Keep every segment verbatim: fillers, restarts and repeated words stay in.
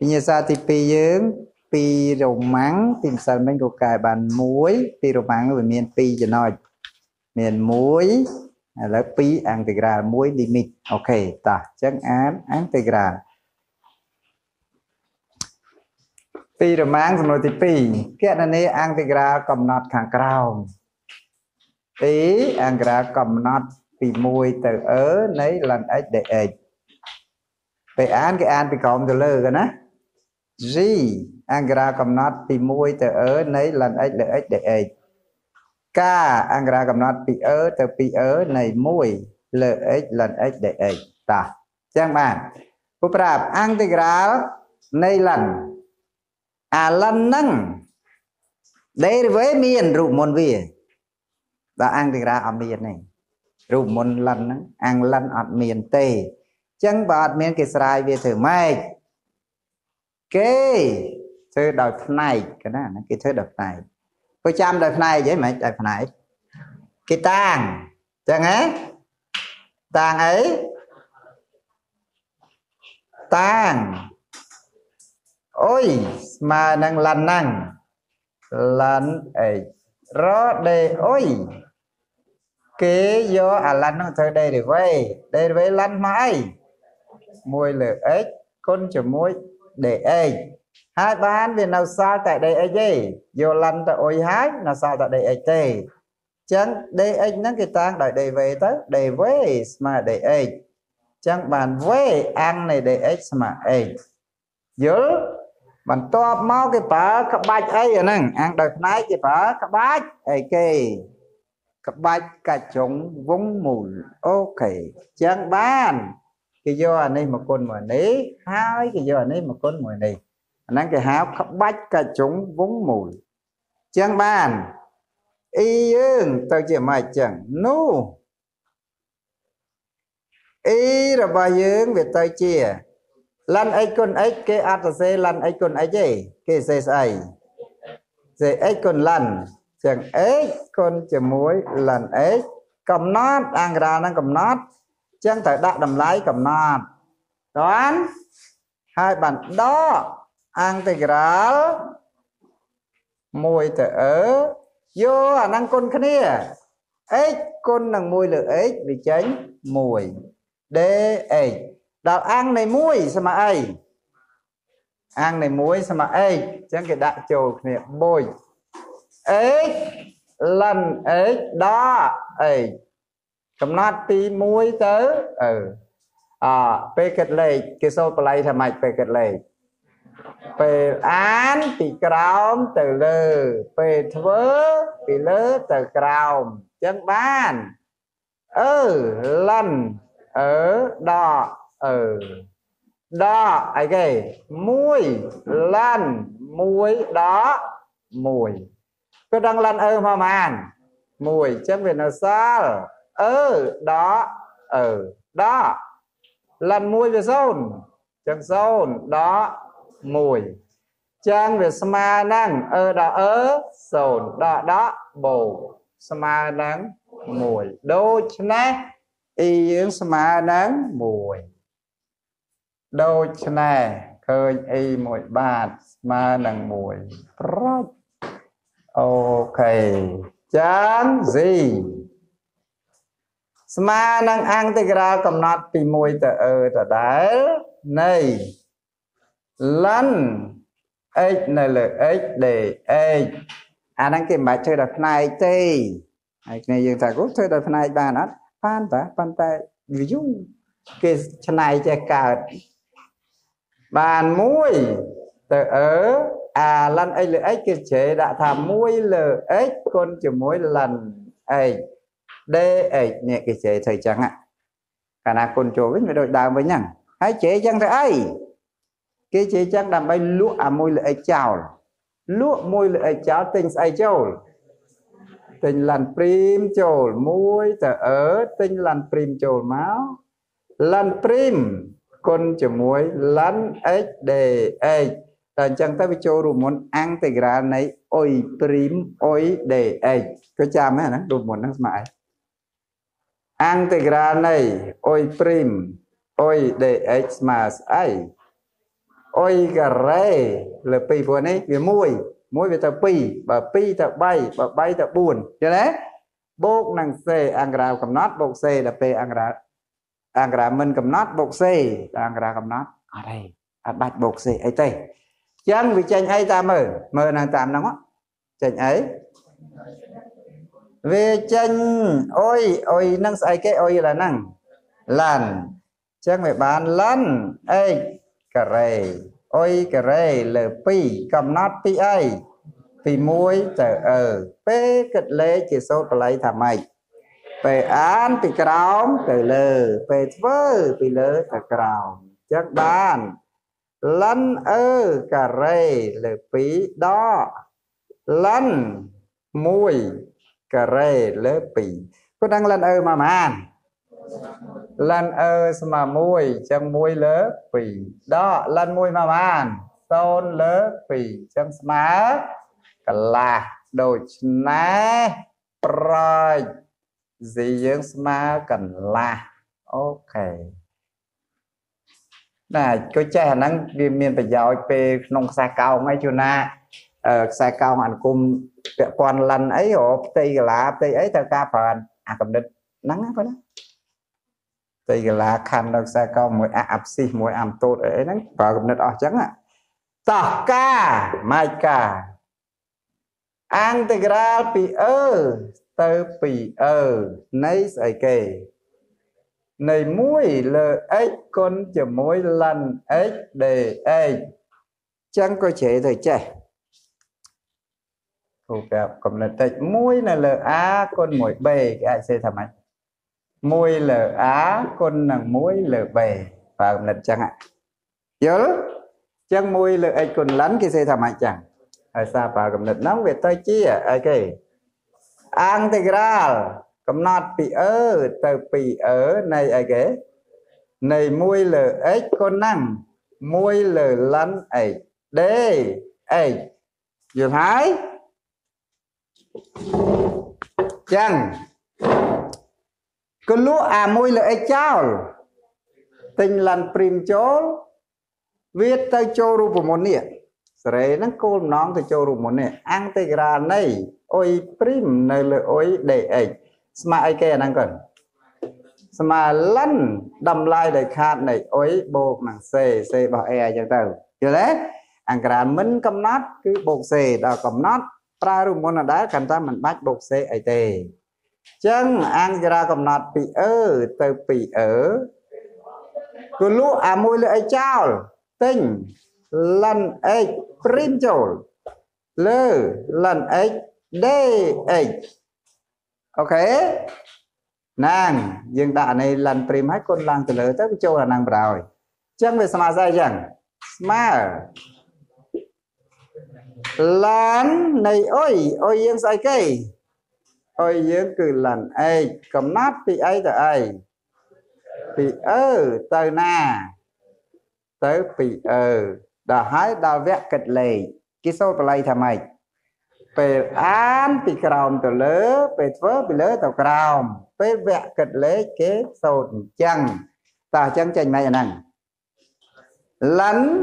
Vì như sao thì phí dưỡng phí rổ mắng phí sân bánh của cài bàn muối phí rổ mắng với miền phí cho nói miền muối là phí ăn tì ra muối đi mịt. Ok, ta chắc án ăn tì ra phí rổ mắng xong rồi thì phí kết là này ăn tì ra cầm nọt kháng cao phí ăn tì ra cầm nọt phí muối từ ớ nấy lần ếch để ếch phí án cái án phí cầm từ lơ cơ ná G Angara cầm nót bị mùi từ ớ nấy lần ếch lợi ếch để ếch K Angara cầm nót bị ớ từ bị ớ này mùi lợi ếch lần ếch để ếch Ta Chẳng bạn Phúc rạp Angara nấy lần À lần nâng Đấy với miền rụp môn vìa Đó Angara ở miền này Rụp môn lần nâng Ang lần ở miền tê Chẳng bọt miền kì srai về thử mệt Kê Thơ đòi phần này Cái đó là cái thơ đòi phần này Cô chăm đòi phần này vậy mà đòi phần này Cái tàng Chẳng ấy Tàng ấy Tàng Ôi Mà năng lăn năng Lăn ấy Ró đề Ôi Kế vô à lăn nó thơ đây để vây Đây để vây lăn mãi Mùi lửa ếch Côn cho mùi để ấy hai bán thì nào sao tại đây ấy gì vô lăn ta ôi hái nào sao tại đây ấy tê chẳng đây ấy nó cái tang đòi đây về tới đây với mà để ấy chẳng bàn với ăn này để ấy mà ấy dữ bàn to máu cái bả cặp bạch ấy ở nè ăn đợt này cái bả cặp bạch ấy kì cặp bạch cả chúng vốn mùi ok chẳng bàn Cái vô anh ấy một con mùa này Hai cái vô anh ấy một con mùa này Anh ấy cái háo khắp bách cả chúng vốn mùi Chẳng bàn Y ương Tao chỉ mạch chẳng Nú Y rồi bà ương Vì tao chỉ Lăn ấy con ấy Cái át là xe Lăn ấy con ấy gì Cái xe xe Xe ấy con lăn Chẳng ấy Con chả muối Lăn ấy Cầm nót Ăn ra nó cầm nót Chẳng thể đặt đầm lái cầm nọt Đoán Hai bản đó Ăn tì gral Mùi tờ ớ Vô à năng con khá nìa Ếch con năng mùi lửa ếch Vì chánh mùi Đê ếch Đạo ăn này mùi sao mà ếch Ăn này mùi sao mà ếch Chẳng cái đại trồ khá nìa bùi Ếch Lần ếch đó Ếch Cầm nót tí muối tớ Ừ À Pê kết lệch Cái số bà lấy thầm mạch Pê kết lệch Pê án Pì kraum Từ lơ Pê thớ Pì lơ Từ kraum Chân bàn Ừ Lần Ở Đo Ừ Đo Ai kê Muối Lần Muối Đó Mùi Cứ đang lần ơ mà màn Mùi Chân về nó sao Ừ, đó, ừ, đó Lần mùi về xôn Chẳng xôn, đó, mùi Chẳng về sma năng Ừ, đó, ớ, xôn, đó, đó, bồ Sma năng, mùi Đô chân nè Y ứng sma năng, mùi Đô chân nè Khơi y mùi bạt Sma năng mùi Ok Chẳng gì Mà năng ăn thì ra cầm nọt Pì mùi tờ ơ tờ đáy Này Lần Ếch nè lợi ếch để ếch À năng kìm bạch chơi đập này tì Ếch này dường thầy cũng chơi đập này bà nó Phan ta, phan ta Vì dung Cái chân này chơi cợt Bàn mùi Tờ ơ À lần ếch lợi ếch kia chế đã thả mùi lợi ếch Con chữ mùi lần ếch Đê ếch nhẹ cái chế thầy chẳng ạ Cả nà con chỗ với đội đào với nhằng Hãy chế chẳng thầy ấy Cái chế chẳng đàm bay lũa à môi lợi ếch chào Lũa môi lợi ếch chào tình ai châu Tình làn prim châu Môi thở ớ Tình làn prim châu máu Làn prim Con chở môi lăn ếch đề ếch Đàn chẳng ta với châu rủ môn ăn tịch ra này Ôi prim ôi đề ếch Có chàm hả nắng đủ môn nắng mãi Ăn tịch ra này, ôi prim, ôi để ếch mà ai oi gà rê là pi vừa nấy về môi môi về tập pi bà pi tập bay bà bay tập buồn cho đấy bốc năng xe ăn rau cầm nát bốc xe là pe ăn rau ăn rau mình cầm nát bốc xe ăn rau cầm nát ở đây à bạch bốc xe ấy tây chân vì chân ấy ta mờ mờ nàng tạm nóng á chân ấy về chân ôi ôi năng sai cái ôi là năng làn chân về bàn lăn ấy cái này ôi cái này là pi cầm nát pi ai pi muối trở ở pe cật lệ chỉ số cái lấy thảm mày pe án pi cào trở lờ pe vơ pi lờ trở cào chắc bàn lăn ơ cái này là pi đó lăn muối cái này là pi có đang lăn ơ mà màn lần ơ mà môi chân môi lớ phì đó lần môi mà màn son lớ phì chân má là đồ ná rồi gì dưỡng má cần là ok này có trẻ năng viên miền phải giỏi về nông xa cao ngay chỗ na ở xa cao hẳn cùng còn lần ấy hộp tây lá tây ấy ta ca phần à cầm địch nắng có đó tây là khăn được xa cao mùi ạp xì mùi ảm tốt ấy nắng vào gặp nết ở chẳng ạ tỏ ca mai ca an tây ra bì ơ tơ bì ơ nấy sợi kề này mũi lờ ếch con chờ mối lần ếch đề ếch chẳng có chế thời trẻ thuộc gặp gặp nết tạch mũi là lờ á con mùi bề cái ai xe thầm anh môi lờ á con nàng môi lờ về và một lần chẳng ạ nhớ chẳng môi lờ ấy còn lắn cái xe thảm hại chẳng ở xa vào cầm lần nóng về tới chi à ai kì ăn thì ra cầm nọt bị ơ tờ bị ở này ai kì này môi lờ ấy con năng môi lờ lắn ấy đê ấy dù hái chẳng cứ lúa à môi là ai cháo tình lần prim chốn viết tay châu ru của môn nè rồi nó cô nón tay châu ru môn nè ăn tay ra này ôi prim này là ôi để ấy mà ai kia đang cần mà lăn đầm lại để khát này ôi bột màng xê xê bỏ e cho tao chưa đấy ăn ra mình cầm nát cứ bột xê đó cầm nát ra ru môn là đá cầm ta mình bắt bột xê ấy tê chân ăn ra cầm nọt bị ơ từ bị ở cứ lúa à môi lưỡi chào tinh lần ấy prim chồi lơ lần ấy đây ấy ok nàng dừng đã này lần prim hết con lang từ lỡ tới châu là nàng rồi chân về smart dai chẳng smart lần này ôi ôi yên sai cây ôi dưỡng cứ lần ấy cầm nát thì ấy tờ ấy thì ơ tờ na tớ bị ơ đã hái đào vẹt kịch lệ cái số tờ lây thầm mày về án thì cào tờ lỡ về vớ bị lỡ tờ cào về vẹt kịch lệ kế sột chăng tờ chăng chành này nè lắn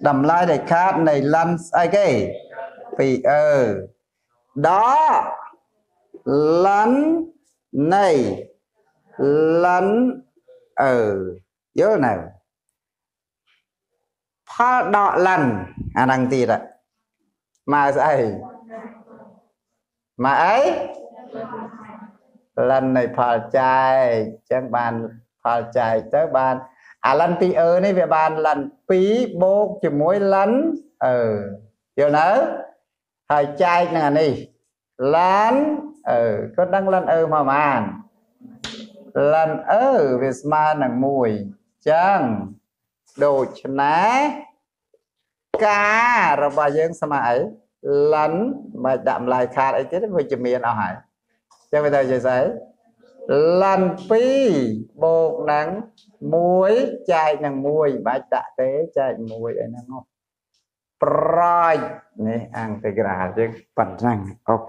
đầm lai để khát này lăn ai cái bị ơ đó lắn này lắn ở chỗ nào pha đọ lần à đăng tì đấy mà dạy mà ấy lần này pha chai chẳng bàn pha chai tới bàn à lần tì ở này về bàn lần phí bố chữ mối lắn ở chỗ nào hai chai nè này lán ở có đang lăn ơ mà màn lăn ơ về mà nàng mùi chăng đồ ná cá rồi bà dân sao mà ấy lắn mà đạm lại khát ấy chết với chìm miền ở hải cho bây giờ giờ giấy lăn phí bột nắng muối chai nàng mùi bà tạ tế chai mùi ấy nàng ngọt ปล่อยนี่อังเทกราจะปั่นนั่งโอเค